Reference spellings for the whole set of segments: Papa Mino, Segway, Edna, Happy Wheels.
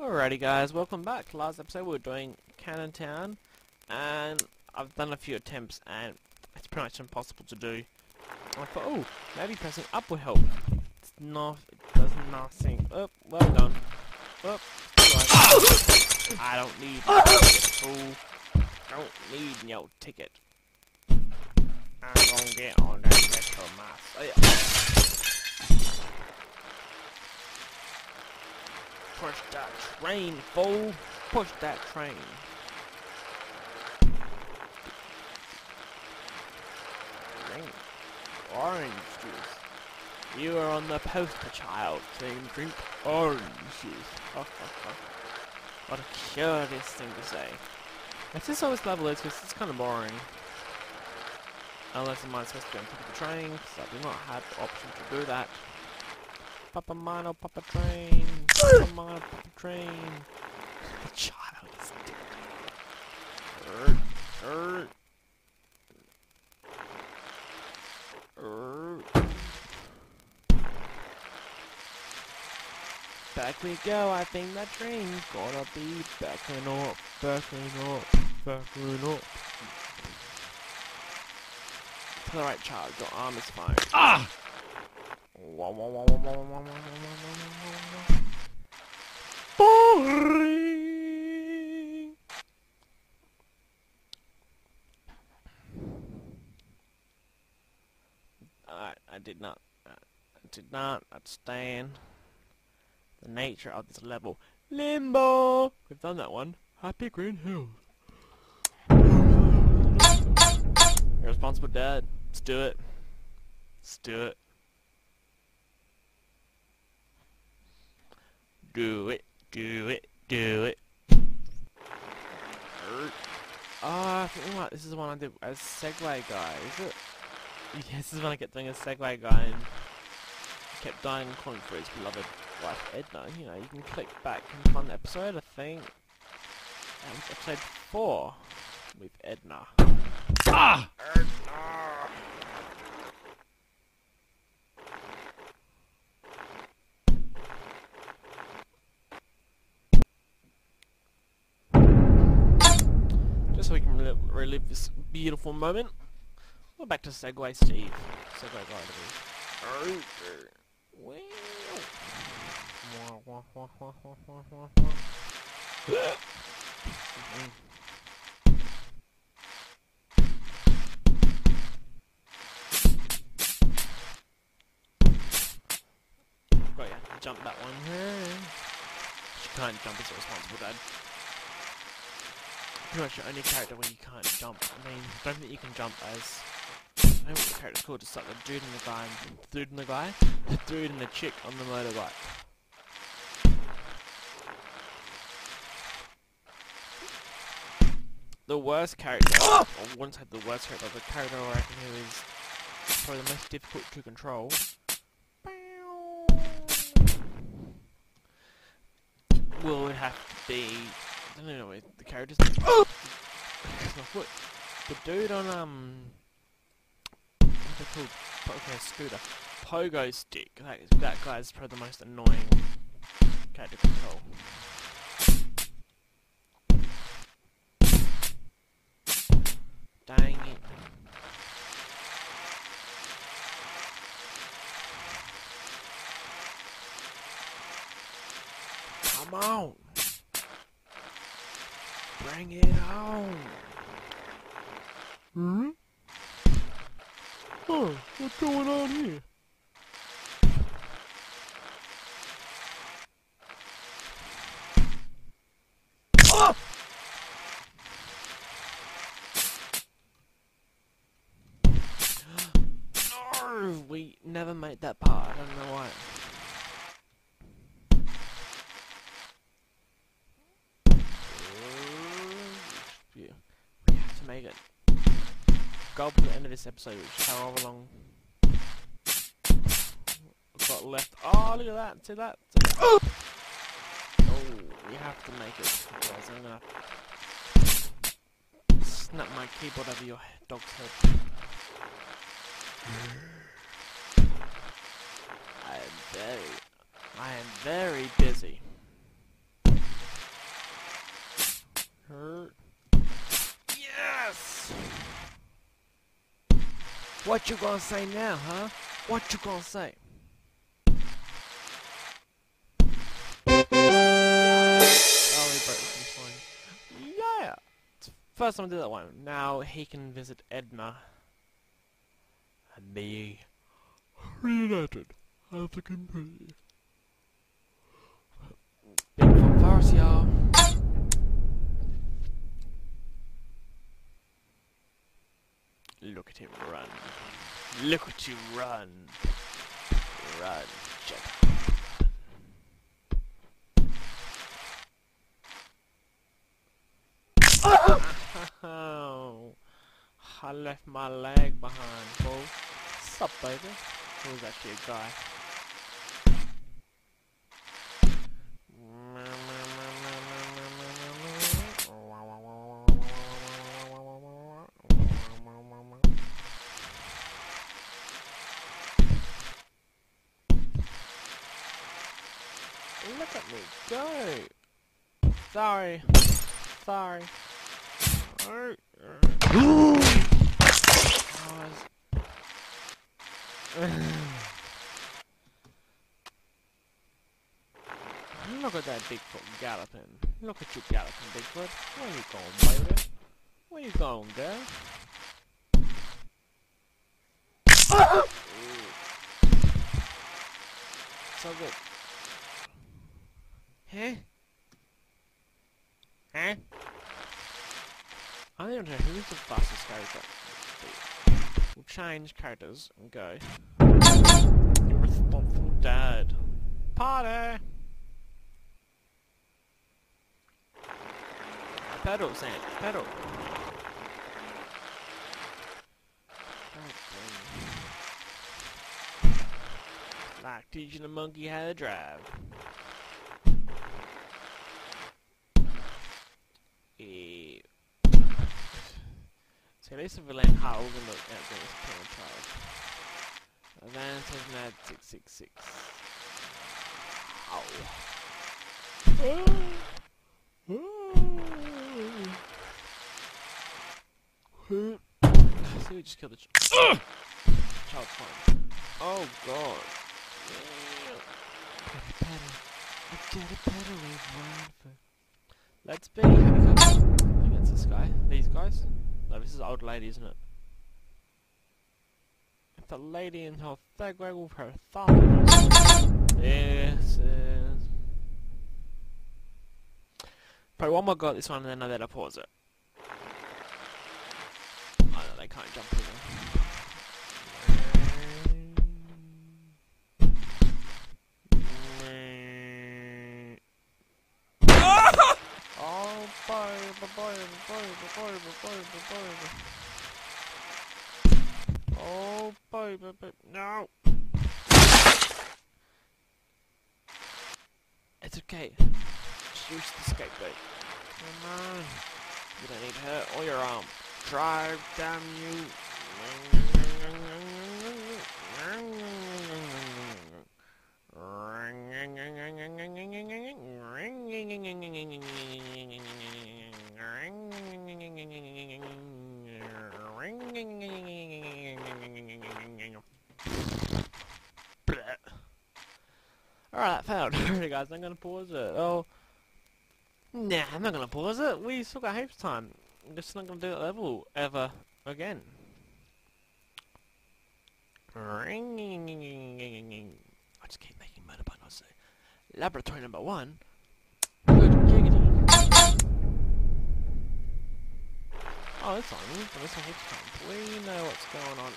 Alrighty guys, welcome back. Last episode we were doing Cannontown, and I've done a few attempts and it's pretty much impossible to do. I thought, oh, maybe pressing up will help. It's not, it does nothing. Oh, well done. Oh, I don't need no ticket. I'm gonna get on that retro mask. Oh, yeah. Push that train, fool! Push that train! Drink orange juice. You are on the poster child saying drink orange juice. What a curious thing to say. That's just how this level is, because it's kind of boring. Unless I'm not supposed to go and pick up the train, because I do not have the option to do that. Papa Mino, Papa Train. Papa Mino, Papa Train. The child is dead. Back we go. I think that train's gonna be backing up, backing up, backing up. To the right, child. Your arm is fine. Ah! Boring. Alright, I did not understand the nature of this level. Limbo! We've done that one. Happy Green Hill. Irresponsible Dad. Let's do it. Let's do it. Do it, do it, do it. Ah, oh, this is the one I did as Segway Guy, is it? Yeah, this is when I kept doing a Segway Guy and kept dying and calling for his beloved wife Edna. You know, you can click back and find the episode, I think. That was episode 4 with Edna. Ah! Edna! So we can relive this beautiful moment. We're back to Segway Steve. Segway Guy. Got you. Jump that one. She can't jump as a responsible dad. Pretty much your only character when you can't jump. I mean, I don't think you can jump as... I don't know what the character's called, just like the dude and the guy, and the dude and the guy, the dude and the chick on the motorbike. The worst character, I wouldn't say the worst character, but the character I reckon who is probably the most difficult to control will have to be... I don't know the character's name. Oh! It's my foot. The dude on what's it called? Okay, scooter. Pogo Stick. That guy's probably the most annoying character control. Dang it. Come on! Bring it on! Hmm? Oh, what's going on here? Oh! No! We never made that part, I don't know why. Make it. Go up to the end of this episode, which however long we've got left. Oh, look at that! See that? See that? Oh, we have to make it. Otherwise, I'm gonna snap my keyboard over your dog's head. I am very busy. What you gonna say now, huh? What you gonna say? Yeah! First time I did that one. Now he can visit Edna. And be reunited as the company. Big from Paris, y'all. Look at him run. Look at you run. Run, Jack. Oh, I left my leg behind, fool. What's up, baby? It was actually a guy. Look at me go! Sorry, sorry. Look at that Bigfoot galloping. Look at you galloping, Bigfoot. Where you going, baby? Where you going, girl? So good. Huh? Huh? I don't know who's the fastest character. We'll change characters and go. Irresponsible dad. Party! Pedal, Sam. Pedal. Like teaching a monkey how to drive. So at least if we land hard, we're going to look at this camera child. Advance has mad 666. Ow. Oh. See, we just killed the child. Child's fine. Oh god. Yeah. I got a pedal with one foot. Let's be against this guy. These guys? No, this is an old lady, isn't it? It's a lady in her third grade with her thumb. Yes, yes. Probably one more go at this one and then I let her pause it. Oh no, they can't jump either. Oh, baby, no! It's okay. Just use the scapegoat. Come on. You don't need her or your arm. Drive, damn you. Alright, that failed. Alright guys, I'm gonna pause it. Oh. Nah, I'm not gonna pause it. We still got heaps of time. I'm just not gonna do that level ever again. I just keep making murder by myself. Laboratory number 1. Oh, this one. This one heaps of time. We know what's going on.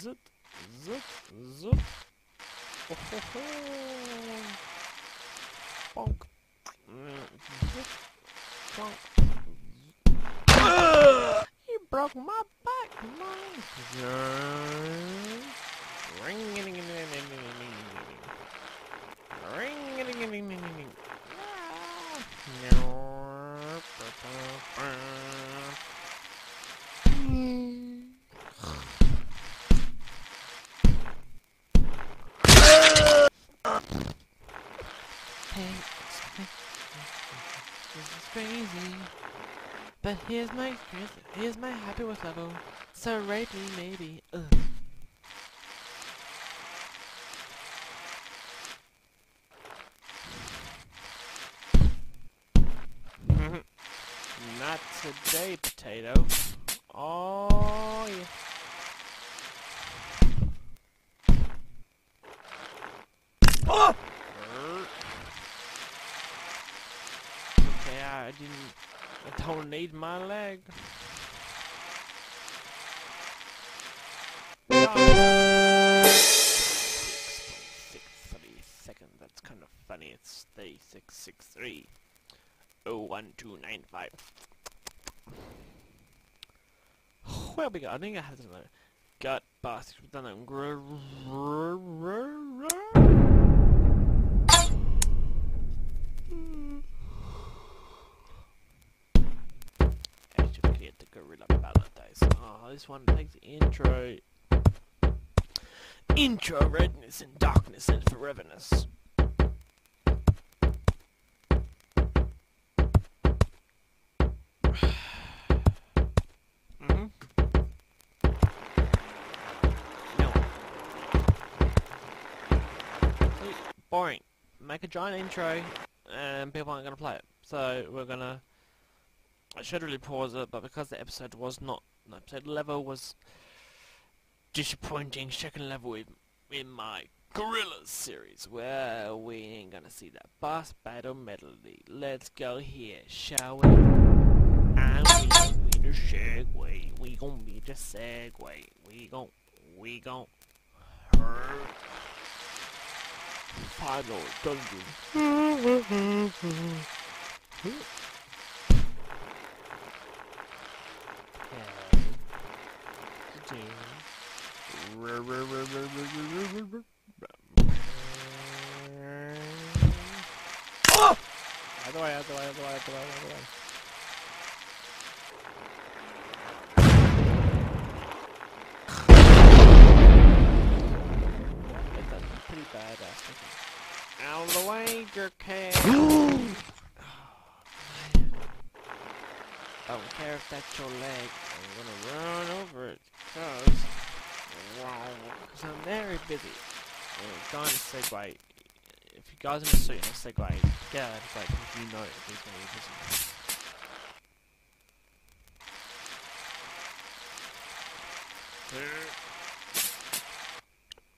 Zip. Zip, zip. Oh, ho, ho. Bonk. Zip. Bonk. You broke my back, man. Ring-a-ding-a-ding-a-ding-a-ding. This is crazy. But here's my Happy Wheels level. So rate me maybe. Ugh. Not today, potato. Oh yeah. Oh! Okay, I don't need my leg. Oh. 6.63 seconds. That's kind of funny. It's 36.63. 0.1295. Well, we got. I think I have another. Got basket done. Gorilla Paradise. Oh, this one takes the intro. Intro redness and darkness and foreverness. No. See, boring. Make a giant intro and people aren't going to play it. So we're going to... I should really pause it, but because the episode was not... The episode level was... disappointing second level in my Gorillas series. Well, we ain't gonna see that boss battle medley. Let's go here, shall we? And we gon' be the segue. We gon' be the segue. We gon' final dungeon. Oh! Other way. That's pretty bad, actually. Out of the way, jerkhead! I don't care if that's your leg. I'm gonna run over it. Because I'm very busy. I'm going to segue. If you guys are in a suit, I'm going to segue. Get out of the way because you know he's going to be busy.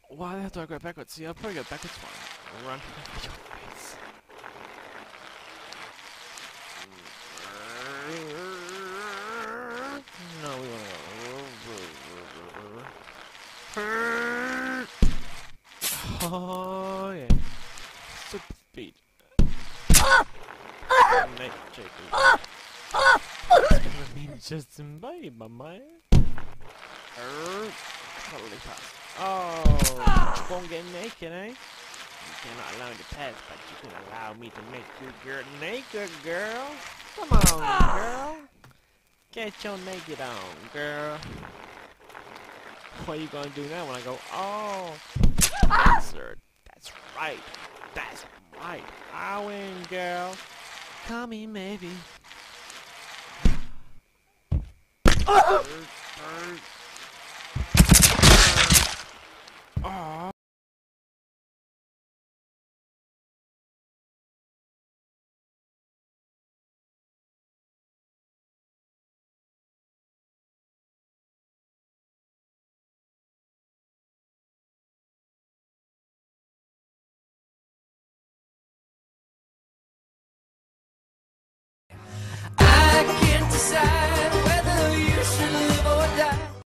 Why the hell do I go backwards? See, I'll probably go backwards fine. Run over your face. No, we won't. Oh yeah, super speed. Mate, just invaded my mind. Totally fast. Oh, you won't get naked, eh? You cannot allow me to pass, but you can allow me to make you girl naked, girl. Come on, girl. Get your naked on, girl. What are you gonna do now when I go? Oh. Answered. That's right. I win, girl. Call me, maybe. Oh.